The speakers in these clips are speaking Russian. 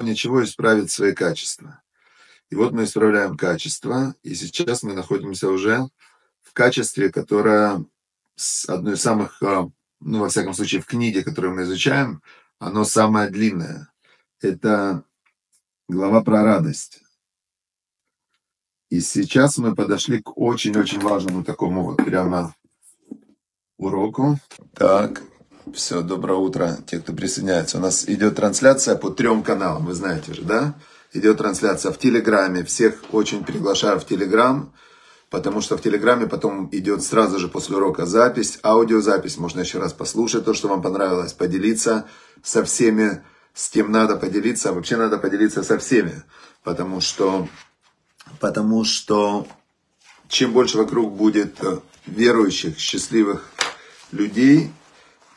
Ничего исправить свои качества. И вот мы исправляем качество, и сейчас мы находимся уже в качестве, которое одно из самых, ну, во всяком случае, в книге, которую мы изучаем, оно самое длинное. Это глава про радость. И сейчас мы подошли к очень-очень важному такому вот прямо уроку. Так, все, доброе утро, те, кто присоединяется. У нас идет трансляция по 3 каналам, вы знаете же, да? Идет трансляция в Телеграме, всех очень приглашаю в Телеграм, потому что в Телеграме потом идет сразу же после урока запись, аудиозапись, можно еще раз послушать то, что вам понравилось, поделиться со всеми, с кем надо поделиться, вообще надо поделиться со всеми, потому что чем больше вокруг будет верующих, счастливых людей,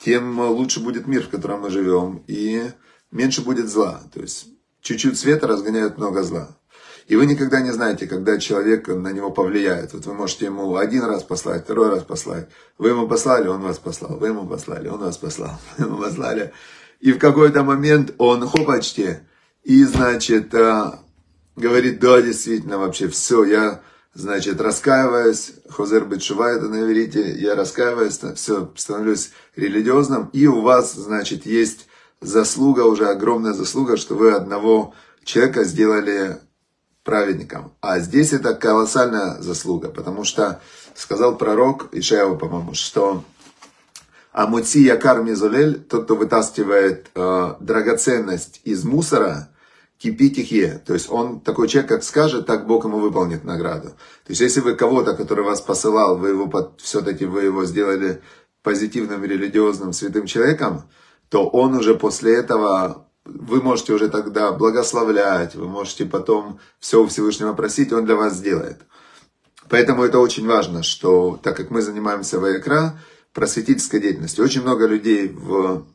тем лучше будет мир, в котором мы живем, и меньше будет зла. То есть чуть-чуть света разгоняет много зла. И вы никогда не знаете, когда человек на него повлияет. Вот вы можете ему один раз послать, второй раз послать. Вы ему послали, он вас послал. Вы ему послали, он вас послал. Вы ему послали. И в какой-то момент он хопачки. И, значит, говорит, да, действительно, вообще все, я, значит, раскаиваюсь, хозер бетшува это на иврите, я раскаиваюсь, все, становлюсь религиозным, и у вас, значит, есть заслуга, уже огромная заслуга, что вы одного человека сделали праведником. А здесь это колоссальная заслуга, потому что сказал пророк Ишаяу, по-моему, что «Амуци якар мизулель», тот, кто вытаскивает драгоценность из мусора, кипит их е. То есть он такой человек, как скажет, так Бог ему выполнит награду. То есть если вы кого-то, который вас посылал, вы его сделали позитивным, религиозным, святым человеком, то он уже после этого, вы можете уже тогда благословлять, вы можете потом все у Всевышнего просить, он для вас сделает. Поэтому это очень важно, что так как мы занимаемся ВАИКРА, просветительской деятельностью, очень много людей в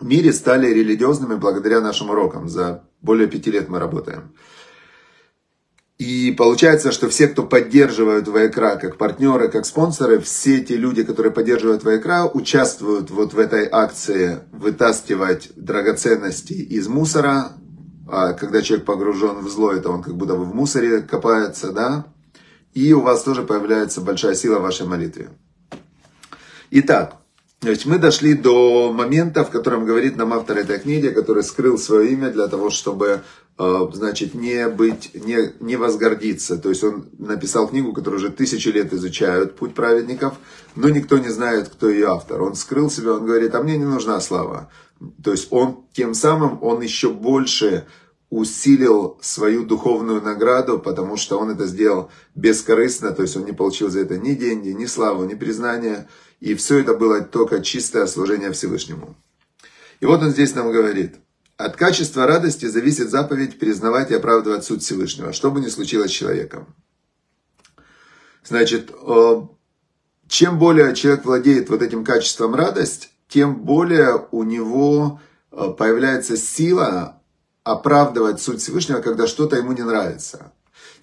мире стали религиозными благодаря нашим урокам. За более 5 лет мы работаем. И получается, что все, кто поддерживают ВАИКРА как партнеры, как спонсоры, все те люди, которые поддерживают ВАИКРА, участвуют вот в этой акции вытаскивать драгоценности из мусора. А когда человек погружен в зло, это он как будто бы в мусоре копается, да? И у вас тоже появляется большая сила в вашей молитве. Итак, значит, мы дошли до момента, в котором говорит нам автор этой книги, который скрыл свое имя для того, чтобы, значит, не возгордиться. То есть он написал книгу, которую уже 1000 лет изучают, «Путь праведников», но никто не знает, кто ее автор. Он скрыл себя, он говорит, а мне не нужна слава. То есть он тем самым, он еще больше усилил свою духовную награду, потому что он это сделал бескорыстно, то есть он не получил за это ни деньги, ни славу, ни признания. И все это было только чистое служение Всевышнему. И вот он здесь нам говорит. От качества радости зависит заповедь признавать и оправдывать суд Всевышнего, что бы ни случилось с человеком. Значит, чем более человек владеет вот этим качеством радость, тем более у него появляется сила оправдывать суд Всевышнего, когда что-то ему не нравится.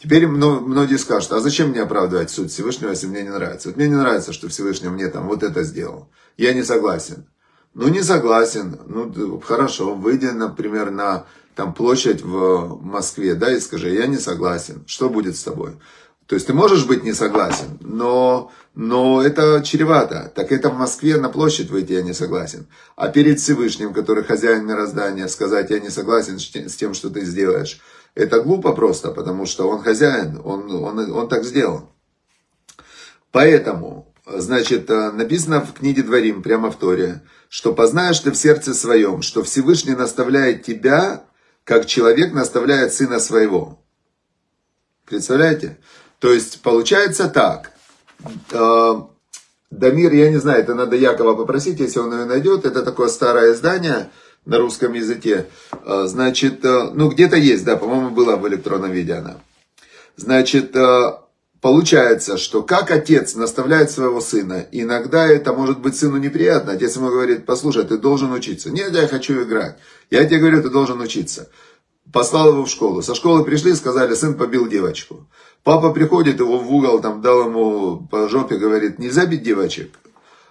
Теперь многие скажут, а зачем мне оправдывать суд Всевышнего, если мне не нравится? Вот мне не нравится, что Всевышний мне там вот это сделал. Я не согласен. Ну, не согласен. Ну, хорошо, выйди, например, на там, площадь в Москве, да, и скажи, я не согласен. Что будет с тобой? То есть ты можешь быть не согласен, но это чревато. Так это в Москве на площадь выйти я не согласен. А перед Всевышним, который хозяин мироздания, сказать я не согласен с тем, что ты сделаешь, это глупо просто, потому что он хозяин, он так сделал. Поэтому, значит, написано в книге Дворим, прямо в Торе, что познаешь ты в сердце своем, что Всевышний наставляет тебя, как человек наставляет сына своего. Представляете? То есть, получается так. Дамир, я не знаю, это надо Якова попросить, если он ее найдет. Это такое старое издание на русском языке, значит, ну где-то есть, да, по-моему, была в электронном виде она. Значит, получается, что как отец наставляет своего сына, иногда это может быть сыну неприятно. Отец ему говорит, послушай, ты должен учиться. Нет, я хочу играть. Я тебе говорю, ты должен учиться. Послал его в школу. Со школы пришли, сказали, сын побил девочку. Папа приходит, его в угол, там, дал ему по жопе, говорит, нельзя бить девочек.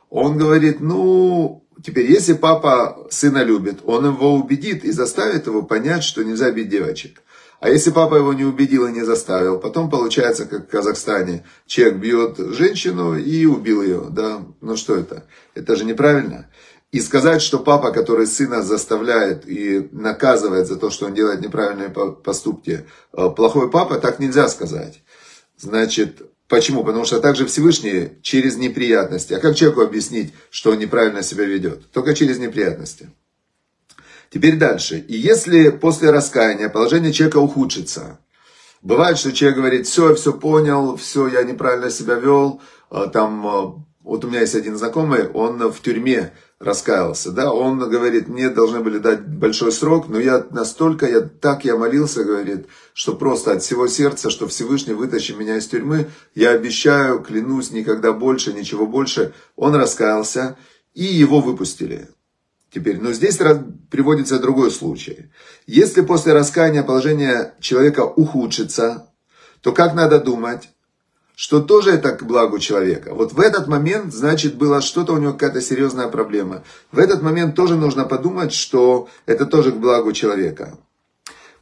Он говорит, ну, Теперь, если папа сына любит, он его убедит и заставит его понять, что нельзя бить девочек. А если папа его не убедил и не заставил, потом получается, как в Казахстане, человек бьет женщину и убил ее. Да? Ну что это? Это же неправильно. И сказать, что папа, который сына заставляет и наказывает за то, что он делает неправильные поступки, плохой папа, так нельзя сказать. Значит, почему? Потому что также Всевышний через неприятности. А как человеку объяснить, что он неправильно себя ведет? Только через неприятности. Теперь дальше. И если после раскаяния положение человека ухудшится, бывает, что человек говорит, все, я все понял, все, я неправильно себя вел, там... Вот у меня есть один знакомый, он в тюрьме раскаялся, да, он говорит, мне должны были дать большой срок, но я настолько, я молился, говорит, что просто от всего сердца, что Всевышний вытащи меня из тюрьмы, я обещаю, клянусь, никогда больше, ничего больше. Он раскаялся, и его выпустили. Теперь, но здесь приводится другой случай. Если после раскаяния положение человека ухудшится, то как надо думать? Что тоже это к благу человека. Вот в этот момент, значит, было что-то у него, какая-то серьезная проблема. В этот момент тоже нужно подумать, что это тоже к благу человека.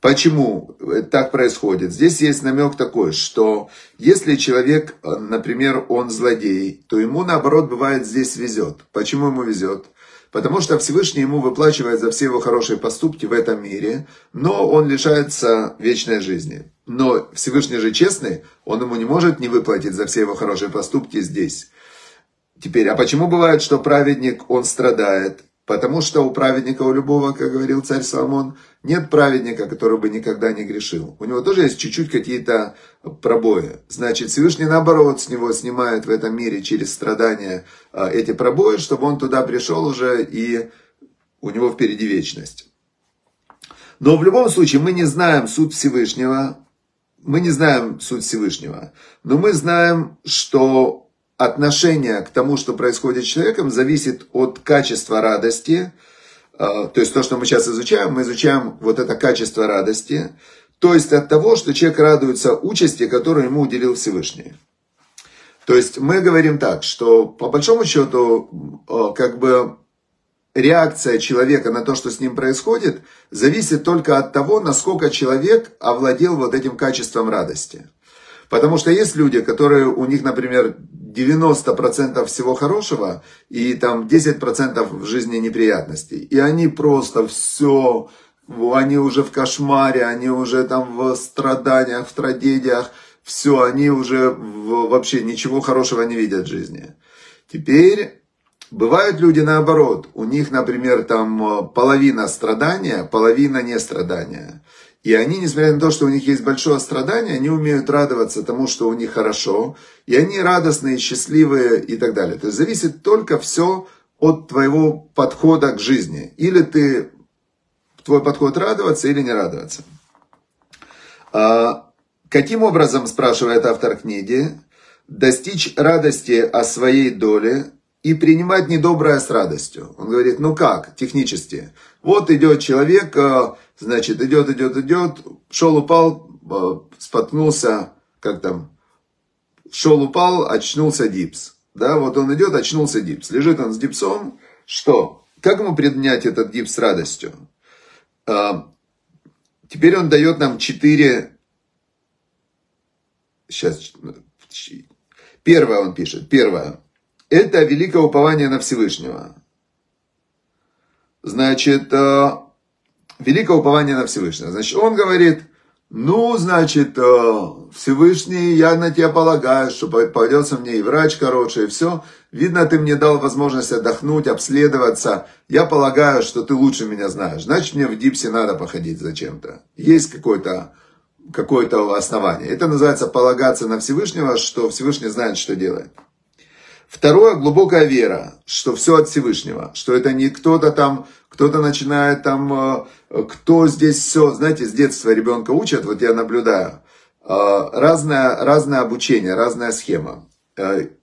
Почему так происходит? Здесь есть намек такой, что если человек, например, он злодей, то ему, наоборот, бывает здесь везет. Почему ему везет? Потому что Всевышний ему выплачивает за все его хорошие поступки в этом мире, но он лишается вечной жизни. Но Всевышний же честный, он ему не может не выплатить за все его хорошие поступки здесь. Теперь, а почему бывает, что праведник, он страдает? Потому что у праведника, у любого, как говорил царь Соломон, нет праведника, который бы никогда не грешил. У него тоже есть чуть-чуть какие-то пробои. Значит, Всевышний, наоборот, с него снимает в этом мире через страдания эти пробои, чтобы он туда пришел уже, и у него впереди вечность. Но в любом случае мы не знаем суд Всевышнего, но мы знаем, что... отношение к тому, что происходит с человеком, зависит от качества радости. То есть то, что мы сейчас изучаем, вот это качество радости. То есть от того, что человек радуется участи, которую ему уделил Всевышний. То есть мы говорим так, что по большому счету, как бы реакция человека на то, что с ним происходит, зависит только от того, насколько человек овладел вот этим качеством радости. Потому что есть люди, которые у них, например, 90% всего хорошего и там 10% в жизни неприятностей. И они просто все, они уже в кошмаре, они уже там в страданиях, в трагедиях, все, они уже вообще ничего хорошего не видят в жизни. Теперь бывают люди наоборот, у них, например, там половина страдания, половина не страдания. И они, несмотря на то, что у них есть большое страдание, они умеют радоваться тому, что у них хорошо. И они радостные, счастливые и так далее. То есть зависит только все от твоего подхода к жизни. Или твой подход радоваться, или не радоваться. Каким образом, спрашивает автор книги, достичь радости о своей доле и принимать недоброе с радостью? Он говорит, ну как, технически. Вот идет человек... Значит, идет, шел, упал, споткнулся, как там, шел, упал, очнулся дипс. Да, вот он идет, очнулся дипс. Лежит он с дипсом. Что? Как ему принять этот дипс с радостью? Теперь он дает нам 4... Сейчас. Первое он пишет. Первое. Это великое упование на Всевышнего. Значит... Великое упование на Всевышнего. Значит, он говорит, ну, значит, Всевышний, я на тебя полагаю, что попадется мне и врач хороший, и все. Видно, ты мне дал возможность отдохнуть, обследоваться. Я полагаю, что ты лучше меня знаешь. Значит, мне в дипсе надо походить зачем-то. Есть какое-то основание. Это называется полагаться на Всевышнего, что Всевышний знает, что делает. Второе, глубокая вера, что все от Всевышнего, что это не кто-то там, кто-то начинает там, кто здесь все, знаете, с детства ребенка учат, вот я наблюдаю, разное обучение, разная схема.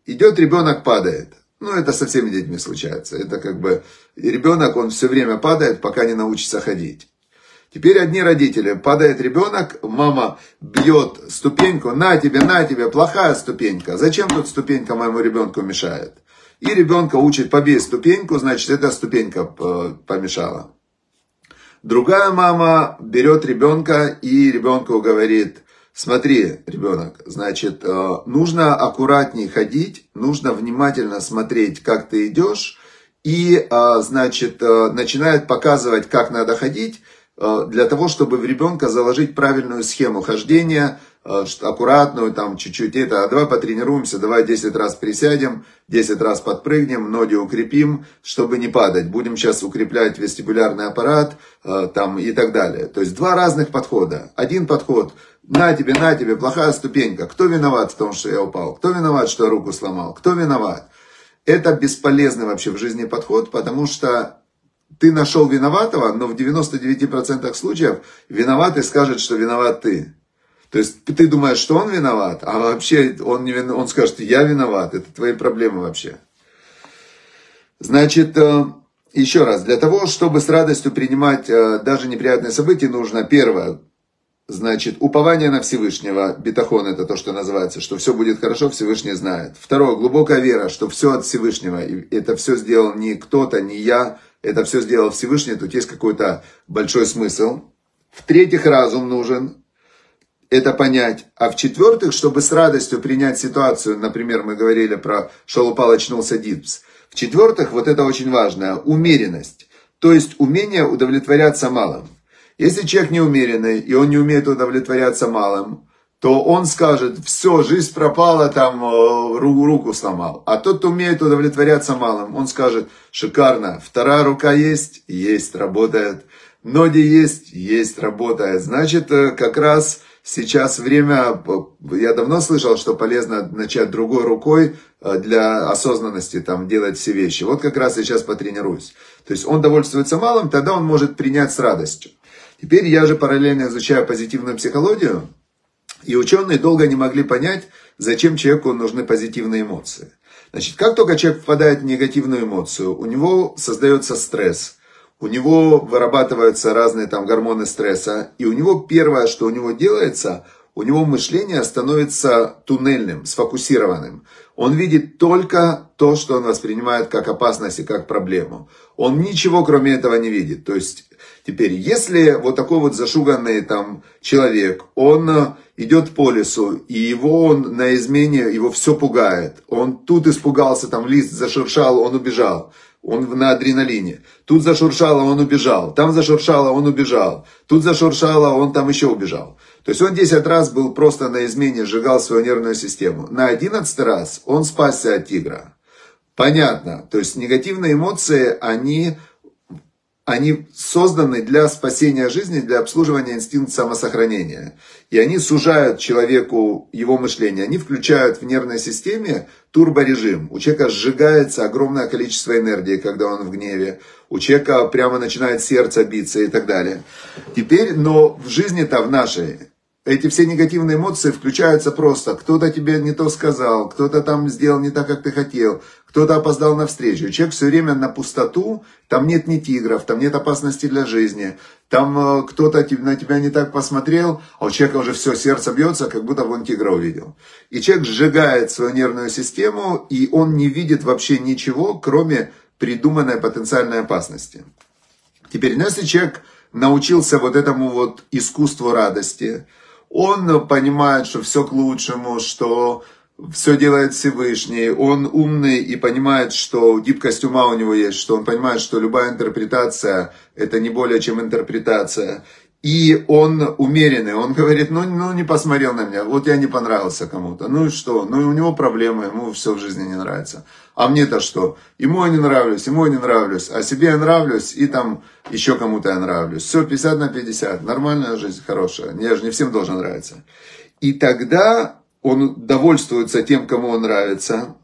Идет ребенок, падает, ну это со всеми детьми случается, это как бы ребенок, он все время падает, пока не научится ходить. Теперь одни родители, падает ребенок, мама бьет ступеньку, на тебе, плохая ступенька. Зачем тут ступенька моему ребенку мешает? И ребенка учит: побей ступеньку, значит, эта ступенька помешала. Другая мама берет ребенка и ребенку говорит: смотри, ребенок, значит, нужно аккуратнее ходить, нужно внимательно смотреть, как ты идешь, и, значит, начинает показывать, как надо ходить, для того, чтобы в ребенка заложить правильную схему хождения, аккуратную, там, чуть-чуть это, а давай потренируемся, давай 10 раз присядем, 10 раз подпрыгнем, ноги укрепим, чтобы не падать. Будем сейчас укреплять вестибулярный аппарат, там, и так далее. То есть два разных подхода. Один подход: на тебе, плохая ступенька. Кто виноват в том, что я упал? Кто виноват, что я руку сломал? Кто виноват? Это бесполезный вообще в жизни подход, потому что ты нашел виноватого, но в 99% случаев виноватый скажет, что виноват ты. То есть ты думаешь, что он виноват, а вообще он не виноват, он скажет: я виноват, это твои проблемы вообще. Значит, еще раз, для того, чтобы с радостью принимать даже неприятные события, нужно первое, значит, упование на Всевышнего, битахон, это то, что называется, что все будет хорошо, Всевышний знает. Второе, глубокая вера, что все от Всевышнего, и это все сделал не кто-то, не я, это все сделал Всевышний, тут есть какой-то большой смысл. В-третьих, разум нужен, это понять. А в-четвертых, чтобы с радостью принять ситуацию, например, мы говорили про шалупал, очнулся, дипс. В-четвертых, вот это очень важно, умеренность, то есть умение удовлетворяться малым. Если человек неумеренный, и он не умеет удовлетворяться малым, то он скажет: все, жизнь пропала, там, руку сломал. А тот, кто умеет удовлетворяться малым, он скажет: шикарно, вторая рука есть, есть, работает, ноги есть, есть, работает. Значит, как раз сейчас время, я давно слышал, что полезно начать другой рукой для осознанности, там, делать все вещи. Вот как раз я сейчас потренируюсь. То есть он довольствуется малым, тогда он может принять с радостью. Теперь я же параллельно изучаю позитивную психологию. И ученые долго не могли понять, зачем человеку нужны позитивные эмоции. Значит, как только человек впадает в негативную эмоцию, у него создается стресс, у него вырабатываются разные там гормоны стресса, и у него первое, что у него делается, у него мышление становится туннельным, сфокусированным. Он видит только то, что он воспринимает как опасность и как проблему. Он ничего кроме этого не видит. То есть теперь, если вот такой вот зашуганный там человек, он идет по лесу, и его он на измене, его все пугает. Он тут испугался, там лист зашуршал, он убежал. Он на адреналине. Тут зашуршало, он убежал. Там зашуршало, он убежал. Тут зашуршало, он там еще убежал. То есть он 10 раз был просто на измене, сжигал свою нервную систему. На 11 раз он спасся от тигра. Понятно. То есть негативные эмоции, они созданы для спасения жизни, для обслуживания инстинкта самосохранения. И они сужают человеку его мышление. Они включают в нервной системе турборежим. У человека сжигается огромное количество энергии, когда он в гневе. У человека прямо начинает сердце биться и так далее. Теперь, но в жизни-то, в нашей, эти все негативные эмоции включаются просто. Кто-то тебе не то сказал, кто-то там сделал не так, как ты хотел, кто-то опоздал на встречу. Человек все время на пустоту, там нет ни тигров, там нет опасности для жизни, там кто-то на тебя не так посмотрел, а у человека уже все, сердце бьется, как будто он тигра увидел. И человек сжигает свою нервную систему, и он не видит вообще ничего, кроме придуманной потенциальной опасности. Теперь, если человек научился вот этому вот искусству радости, он понимает, что все к лучшему, что все делает Всевышний, он умный и понимает, что гибкость ума у него есть, что он понимает, что любая интерпретация – это не более чем интерпретация. И он умеренный, он говорит: ну не посмотрел на меня, вот я не понравился кому-то, ну и что, ну у него проблемы, ему все в жизни не нравится. А мне-то что? Ему я не нравлюсь, ему я не нравлюсь, а себе я нравлюсь и там еще кому-то я нравлюсь. Все, 50/50, нормальная жизнь, хорошая, я же не всем должен нравиться. И тогда он довольствуется тем, кому он нравится.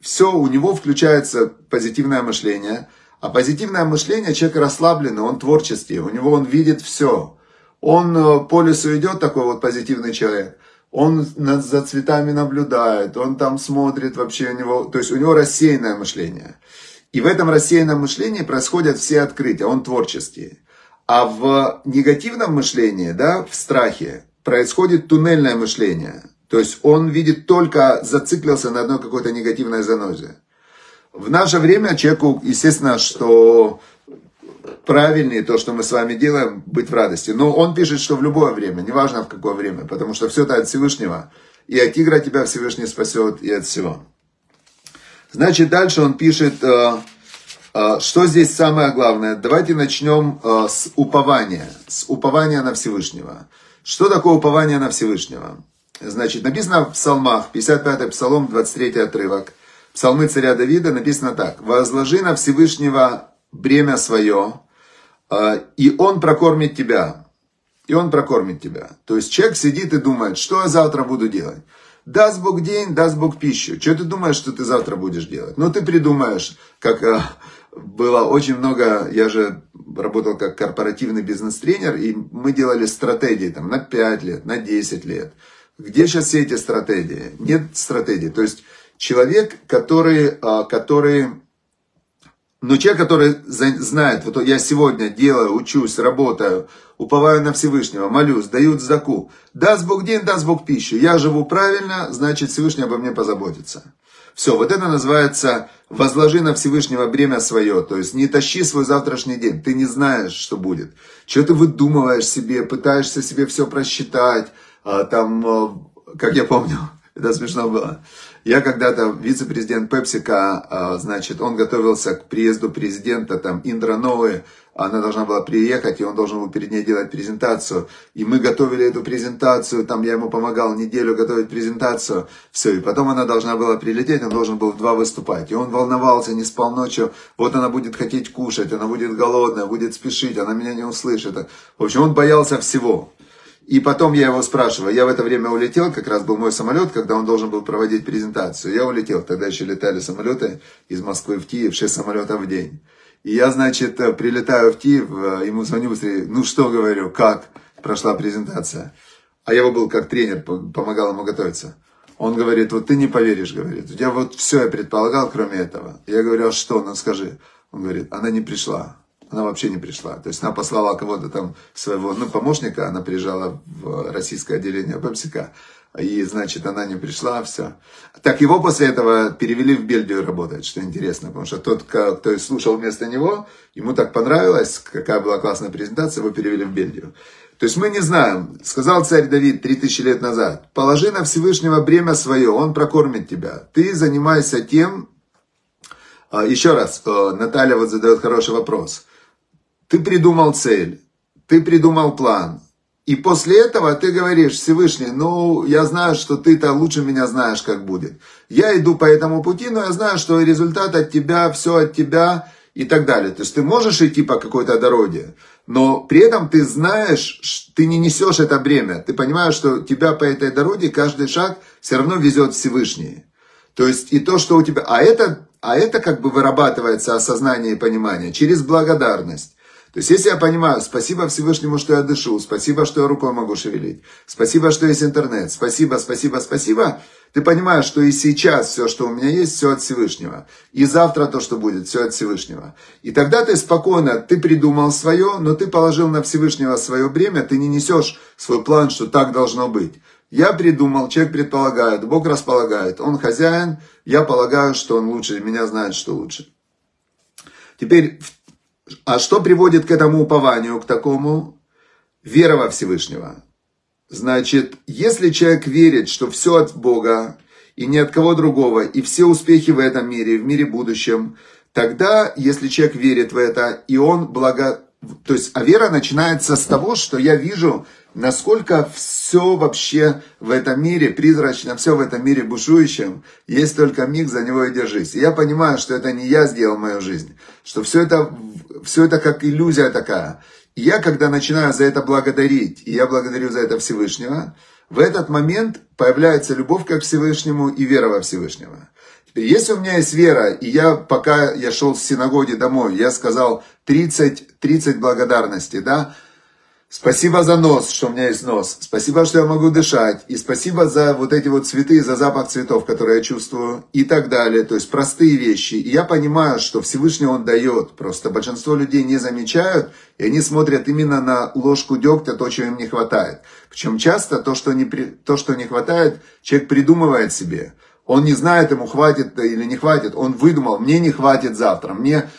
Все, у него включается позитивное мышление. А позитивное мышление, человек расслабленный, он творческий, у него он видит все. Он по лесу идет, такой вот позитивный человек. Он за цветами наблюдает, он там смотрит вообще, у него, то есть у него рассеянное мышление. И в этом рассеянном мышлении происходят все открытия, он творческий. А в негативном мышлении, да, в страхе, происходит туннельное мышление. То есть он видит только, зациклился на одной какой-то негативной занозе. В наше время человеку, естественно, что правильнее то, что мы с вами делаем, быть в радости. Но он пишет, что в любое время, неважно в какое время, потому что все это от Всевышнего. И от тигра тебя Всевышний спасет, и от всего. Значит, дальше он пишет, что здесь самое главное. Давайте начнем с упования. С упования на Всевышнего. Что такое упование на Всевышнего? Значит, написано в Псалмах, 55-й Псалом, 23-й отрывок. Псалмы царя Давида написано так. «Возложи на Всевышнего бремя свое, и он прокормит тебя». И он прокормит тебя. То есть человек сидит и думает, что я завтра буду делать. Даст Бог день, даст Бог пищу. Что ты думаешь, что ты завтра будешь делать? Ну, ты придумаешь, как было очень много, я же работал как корпоративный бизнес-тренер, и мы делали стратегии там, на 5 лет, на 10 лет. Где сейчас все эти стратегии? Нет стратегии. То есть человек, который знает, вот я сегодня делаю, учусь, работаю, уповаю на Всевышнего, молюсь, даю цдаку. Даст Бог день, даст Бог пищу. Я живу правильно, значит Всевышний обо мне позаботится. Все, вот это называется «возложи на Всевышнего бремя свое». То есть не тащи свой завтрашний день, ты не знаешь, что будет. Чего ты выдумываешь себе, пытаешься себе все просчитать. Там, как я помню, это смешно было. Я когда-то вице-президент Пепсика, значит, он готовился к приезду президента, там, Индра Нуйи, она должна была приехать, и он должен был перед ней делать презентацию. И мы готовили эту презентацию, там, я ему помогал неделю готовить презентацию, все, и потом она должна была прилететь, он должен был в 2 выступать. И он волновался, не спал ночью, вот она будет хотеть кушать, она будет голодная, будет спешить, она меня не услышит. В общем, он боялся всего. И потом я его спрашиваю, я в это время улетел, как раз был мой самолет, когда он должен был проводить презентацию. Я улетел, тогда еще летали самолеты из Москвы в Киев, 6 самолетов в день. И я, значит, прилетаю в Киев, ему звоню быстрее, ну что, говорю, как прошла презентация. А я его был как тренер, помогал ему готовиться. Он говорит, вот ты не поверишь, говорит, я вот все я предполагал, кроме этого. Я говорю, а что, ну скажи. Он говорит, она не пришла. Она вообще не пришла. То есть она послала кого-то там своего, ну, помощника, она приезжала в российское отделение Пепсика, и, значит, она не пришла, все. Так его после этого перевели в Бельгию работать, что интересно, потому что тот, кто слушал вместо него, ему так понравилось, какая была классная презентация, его перевели в Бельгию. То есть мы не знаем, сказал царь Давид 3000 лет назад, положи на Всевышнего бремя свое, он прокормит тебя, ты занимайся тем. Еще раз, Наталья вот задает хороший вопрос. Ты придумал цель, ты придумал план. И после этого ты говоришь, Всевышний, ну, я знаю, что ты-то лучше меня знаешь, как будет. Я иду по этому пути, но я знаю, что результат от тебя, все от тебя и так далее. То есть ты можешь идти по какой-то дороге, но при этом ты знаешь, ты не несешь это бремя. Ты понимаешь, что тебя по этой дороге каждый шаг все равно везет Всевышний. То есть и то, что у тебя... А это как бы вырабатывается осознание и понимание через благодарность. То есть, если я понимаю, спасибо Всевышнему, что я дышу, спасибо, что я рукой могу шевелить, спасибо, что есть интернет, спасибо, спасибо, спасибо, ты понимаешь, что и сейчас все, что у меня есть, все от Всевышнего. И завтра то, что будет, все от Всевышнего. И тогда ты спокойно, ты придумал свое, но ты положил на Всевышнего свое бремя, ты не несешь свой план, что так должно быть. Я придумал, человек предполагает, Бог располагает, он хозяин, я полагаю, что он лучше, меня знает, что лучше. Теперь... А что приводит к этому упованию, к такому? Вера во Всевышнего. Значит, если человек верит, что все от Бога и ни от кого другого, и все успехи в этом мире, в мире будущем, тогда, если человек верит в это, и он То есть, а вера начинается с того, что я вижу, насколько все вообще в этом мире, призрачно, все в этом мире бушующем, есть только миг, за него и держись. И я понимаю, что это не я сделал мою жизнь, что все это как иллюзия такая. И я, когда начинаю за это благодарить, и я благодарю за это Всевышнего, в этот момент появляется любовь к Всевышнему и вера во Всевышнего. Если у меня есть вера, и я, пока я шел с синагоги домой, я сказал 30 благодарностей, да, спасибо за нос, что у меня есть нос, спасибо, что я могу дышать, и спасибо за вот эти вот цветы, за запах цветов, которые я чувствую, и так далее, то есть простые вещи. И я понимаю, что Всевышний он дает, просто большинство людей не замечают, и они смотрят именно на ложку дегтя, то, чего им не хватает. Причем часто то, что не хватает, человек придумывает себе. Он не знает, ему хватит или не хватит. Он выдумал, мне не хватит завтра.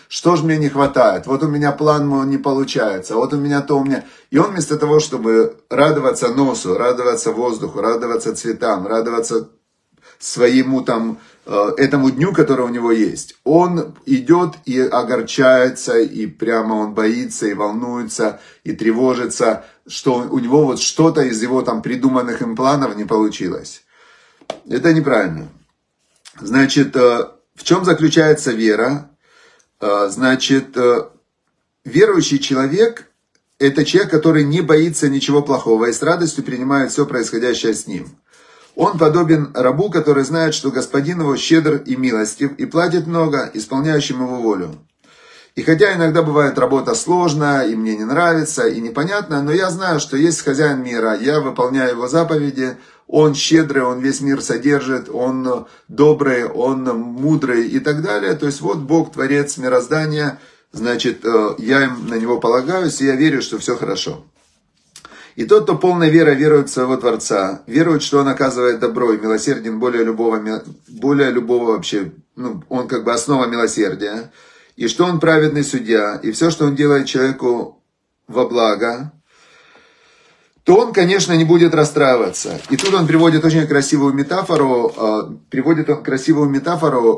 Что же мне не хватает? Вот у меня план мой не получается. Вот у меня то у меня... И он вместо того, чтобы радоваться носу, радоваться воздуху, радоваться цветам, радоваться своему там... этому дню, который у него есть, он идет и огорчается, и прямо он боится, и волнуется, и тревожится, что у него вот что-то из его там придуманных им планов не получилось. Это неправильно. Значит, в чем заключается вера? Значит, верующий человек – это человек, который не боится ничего плохого и с радостью принимает все происходящее с ним. Он подобен рабу, который знает, что господин его щедр и милостив, и платит много исполняющим его волю. И хотя иногда бывает работа сложная, и мне не нравится, и непонятно, но я знаю, что есть хозяин мира, я выполняю его заповеди, он щедрый, он весь мир содержит, он добрый, он мудрый и так далее. То есть вот Бог, Творец мироздания, значит, я им на него полагаюсь, и я верю, что все хорошо. И тот, кто полной верой верует в своего Творца, верует, что он оказывает добро и милосерден более любого вообще, он как бы основа милосердия, и что он праведный судья, и все, что он делает человеку во благо, то он, конечно, не будет расстраиваться. И тут он приводит очень красивую метафору,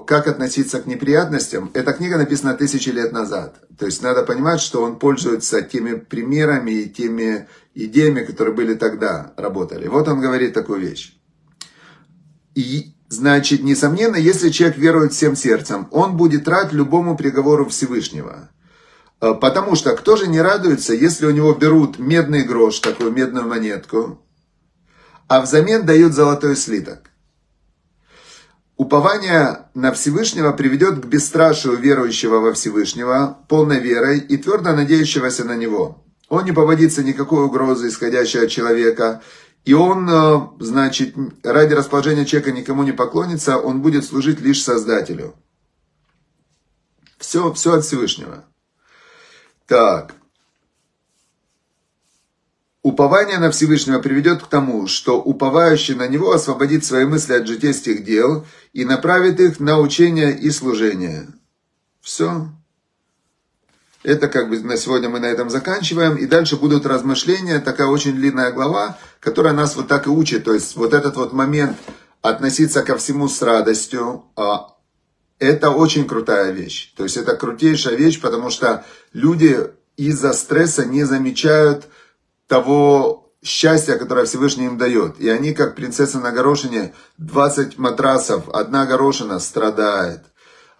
как относиться к неприятностям. Эта книга написана 1000 лет назад. То есть надо понимать, что он пользуется теми примерами и теми идеями, которые были тогда, работали. Вот он говорит такую вещь. И, значит, несомненно, если человек верует всем сердцем, он будет рад любому приговору Всевышнего. Потому что кто же не радуется, если у него берут медный грош, такую медную монетку, а взамен дают золотой слиток? Упование на Всевышнего приведет к бесстрашию верующего во Всевышнего, полной верой и твердо надеющегося на него. Он не поводится никакой угрозы, исходящей от человека, и он, значит, ради расположения человека никому не поклонится, он будет служить лишь Создателю. Все от Всевышнего. Так, упование на Всевышнего приведет к тому, что уповающий на него освободит свои мысли от житейских дел и направит их на учение и служение. Все. Это как бы на сегодня мы на этом заканчиваем. И дальше будут размышления, такая очень длинная глава, которая нас вот так и учит. То есть вот этот вот момент относиться ко всему с радостью, это очень крутая вещь. То есть это крутейшая вещь, потому что люди из-за стресса не замечают того счастья, которое Всевышний им дает. И они, как принцесса на горошине, 20 матрасов, одна горошина страдает.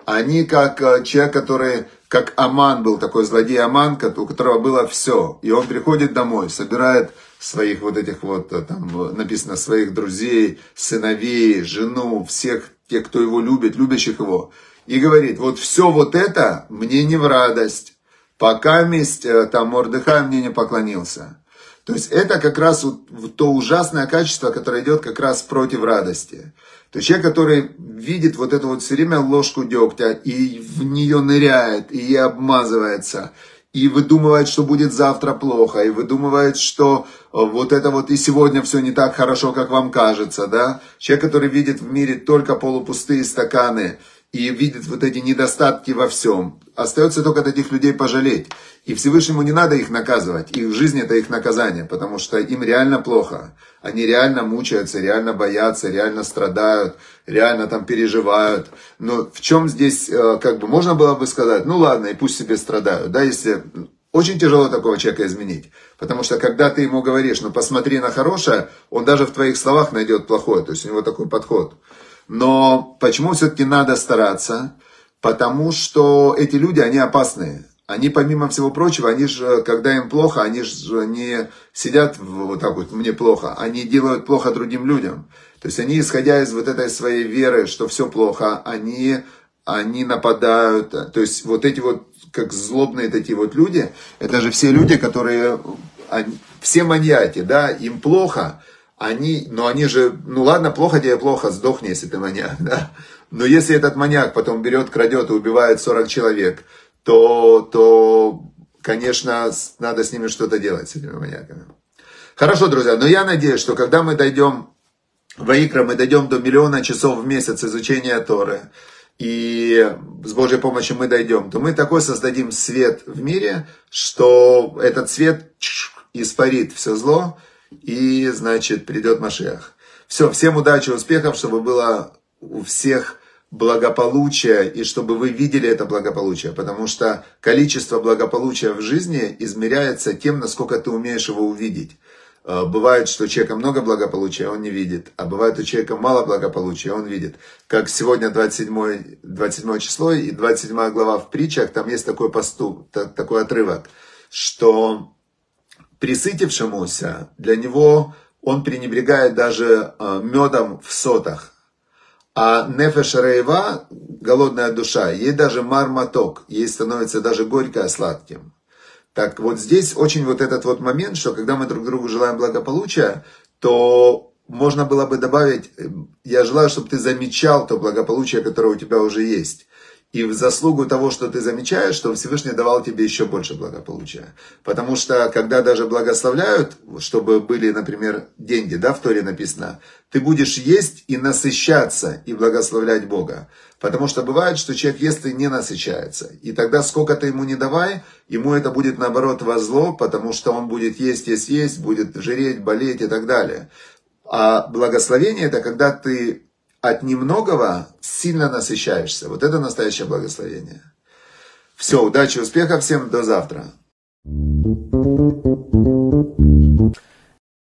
Они, как человек, который, как Аман был, такой злодей Аман, у которого было все. И он приходит домой, собирает своих вот этих вот, там написано, своих друзей, сыновей, жену, всех тех, кто его любит, любящих его, и говорит, вот все вот это мне не в радость, пока месть, там, Мордыхай мне не поклонился. То есть это как раз вот то ужасное качество, которое идет как раз против радости. То есть человек, который видит вот эту вот все время ложку дегтя, и в нее ныряет, и ей обмазывается, и выдумывает, что будет завтра плохо, и выдумывает, что вот это вот и сегодня все не так хорошо, как вам кажется, да? Человек, который видит в мире только полупустые стаканы и видит вот эти недостатки во всем, остается только таких людей пожалеть. И Всевышнему не надо их наказывать, их жизнь это их наказание, потому что им реально плохо. Они реально мучаются, реально боятся, реально страдают, реально там переживают. Но в чем здесь, как бы, можно было бы сказать, ну ладно, и пусть себе страдают, да, если... Очень тяжело такого человека изменить, потому что когда ты ему говоришь, ну посмотри на хорошее, он даже в твоих словах найдет плохое, то есть у него такой подход. Но почему все-таки надо стараться? Потому что эти люди, они опасные. Они, помимо всего прочего, они же, когда им плохо, они же не сидят вот так вот, мне плохо, они делают плохо другим людям. То есть они, исходя из вот этой своей веры, что все плохо, они нападают. То есть вот эти вот, как злобные такие вот люди, это же все люди, которые, все маньяки, да, им плохо, они же, ну ладно, плохо тебе, плохо, сдохни, если ты маньяк, да. Но если этот маньяк потом берет, крадет и убивает 40 человек, то конечно, надо с ними что-то делать, с этими маньяками. Хорошо, друзья, но я надеюсь, что когда мы дойдем ВАИКРА мы дойдем до 1 000 000 часов в месяц изучения Торы, и с Божьей помощью мы дойдем, то мы такой создадим свет в мире, что этот свет испарит все зло, и, значит, придет Машиах. Все, всем удачи, успехов, чтобы было у всех благополучие, и чтобы вы видели это благополучие, потому что количество благополучия в жизни измеряется тем, насколько ты умеешь его увидеть. Бывает, что у человека много благополучия, он не видит, а бывает, у человека мало благополучия, он видит. Как сегодня 27 число и 27 глава в Притчах, там есть такой поступ, такой отрывок, что присытившемуся, для него он пренебрегает даже медом в сотах. А нефеш рейва, голодная душа, ей даже марматок, ей становится даже горько сладким. Так вот здесь очень вот этот вот момент, что когда мы друг другу желаем благополучия, то можно было бы добавить, я желаю, чтобы ты замечал то благополучие, которое у тебя уже есть. И в заслугу того, что ты замечаешь, что Всевышний давал тебе еще больше благополучия. Потому что, когда даже благословляют, чтобы были, например, деньги, да, в Торе написано, ты будешь есть и насыщаться, и благословлять Бога. Потому что бывает, что человек ест и не насыщается. И тогда, сколько ты ему не давай, ему это будет, наоборот, во зло, потому что он будет есть, будет жиреть, болеть и так далее. А благословение – это когда ты от немногого сильно насыщаешься. Вот это настоящее благословение. Все, удачи, успехов всем, до завтра.